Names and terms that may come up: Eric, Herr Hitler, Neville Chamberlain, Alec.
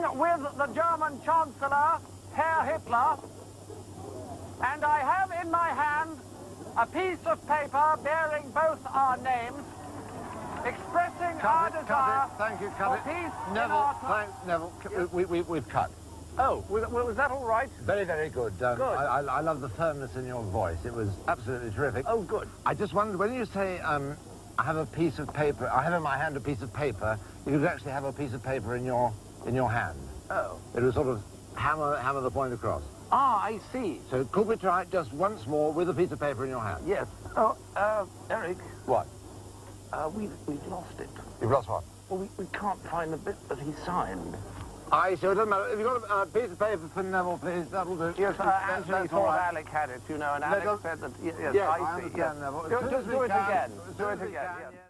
meeting with the German Chancellor, Herr Hitler, and I have in my hand a piece of paper bearing both our names, expressing our desire for peace in our time. Neville, yes. We've cut. Oh, was that all right? Very, very good. I love the firmness in your voice. It was absolutely terrific. Oh, good. I just wondered, when you say, I have a piece of paper, I have in my hand a piece of paper, you could actually have a piece of paper in your hand. Oh. It was sort of hammer the point across. Ah, I see. So could we try it just once more with a piece of paper in your hand? Yes. Oh, Eric. What? We've lost it. You've lost what? Well, we can't find the bit that he signed. I see. It doesn't matter. If you've got a piece of paper for Neville, please, that'll do. Yes, Anthony thought Alec had it, you know, and Alec said that... Yes, I see. Yes. Neville. Just do it again. Do it again.